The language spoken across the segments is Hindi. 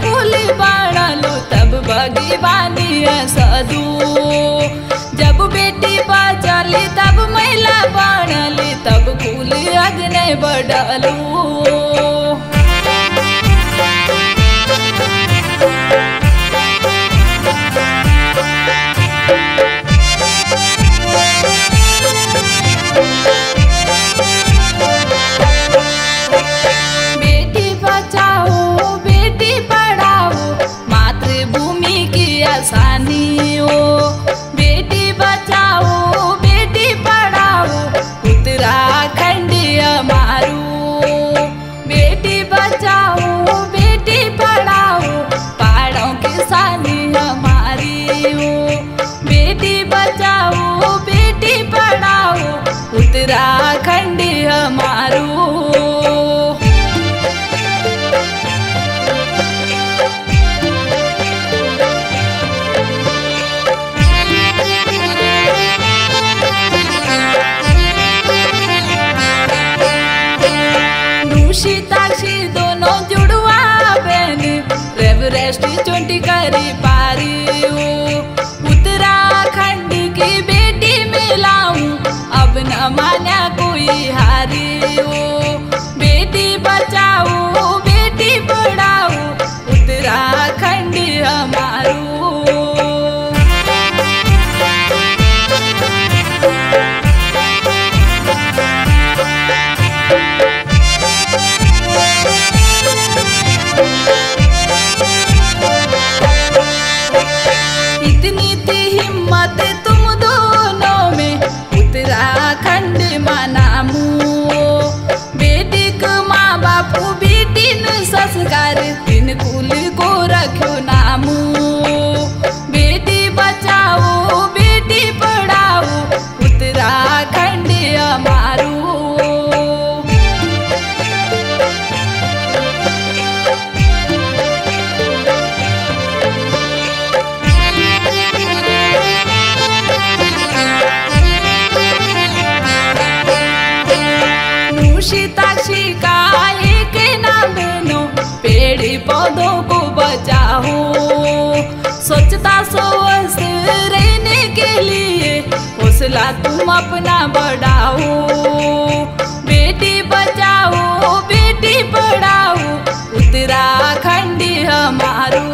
पुली बनलू तब बगीवानिया साधु। जब बेटी बचली तब महिला बनली तब कुली अग्नि बढ़लू। बेटी बचाओ बेटी पढ़ाओ उत्तराखंड मारू। बेटी बचाओ बेटी पढ़ाओ पहाड़ों की सानी हमारी। बेटी बचाओ बेटी पढ़ाओ उत्तराखंड मारू। शीताक्षी दोनों जुड़वा बहनी एवरेस्ट चोटी करी पारी। उत्तराखंड की बेटी मिलाऊं अब न माना कोई हारी। बेटी बचाओ बेटी पढ़ाओ उत्तराखंड हमारू। इतनी थी हिम्मत तुम दोनों में उत्तराखंड मनामू। बेटी को माँ बापू बेटी न संस्कार तीन कुल को रखो नामू। बेटी बचाओ बेटी पढ़ाओ उत्तराखंड हमारू। शीताक्षी का एक नाम बनो पेड़ पौधों को बचाओ। स्वच्छता स्वस्थ रहने के लिए हौसला तुम अपना बढ़ाओ। बेटी बचाओ बेटी पढ़ाओ उत्तराखंड हमारू।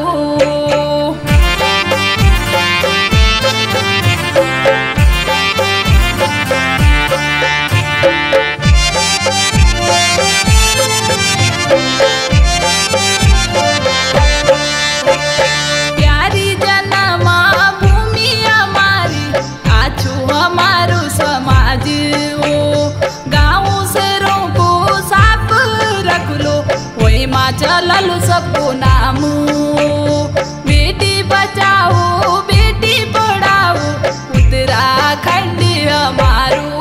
चललू सबको नामू। बेटी बचाओ बेटी पढ़ाओ उत्तराखंड हमारू।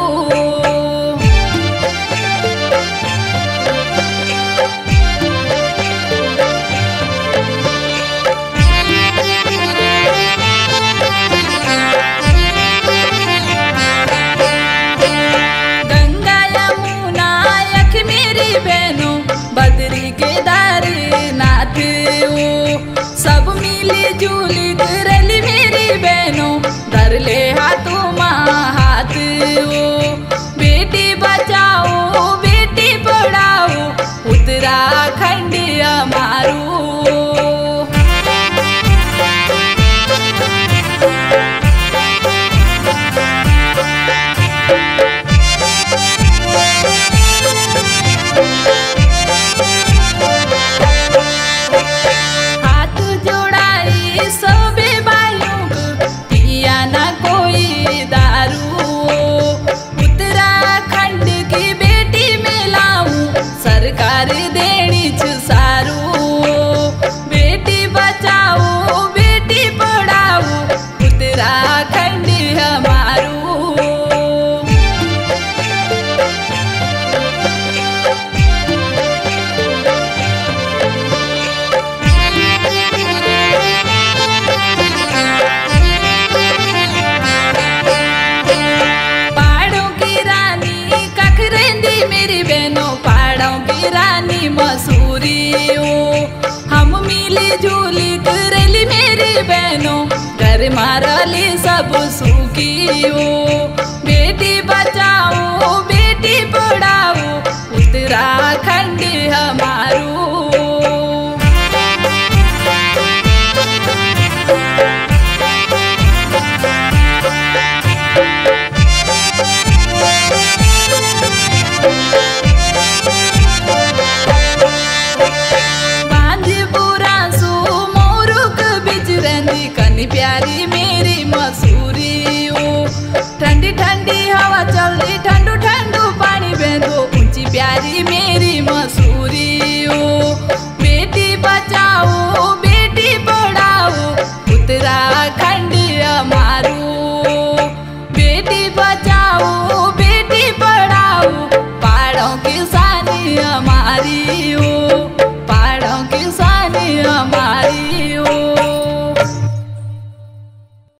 गंगा यमुना यख मेरी बहनों बदरी के सब मिली जुली करली मेरी बहनों धर ले हाथों हाथ। बेटी बचाओ बेटी पढ़ाओ उत्तराखंड हमारू। सब सुखी हो। बेटी बचाओ बेटी पढ़ाओ उत्तराखंड।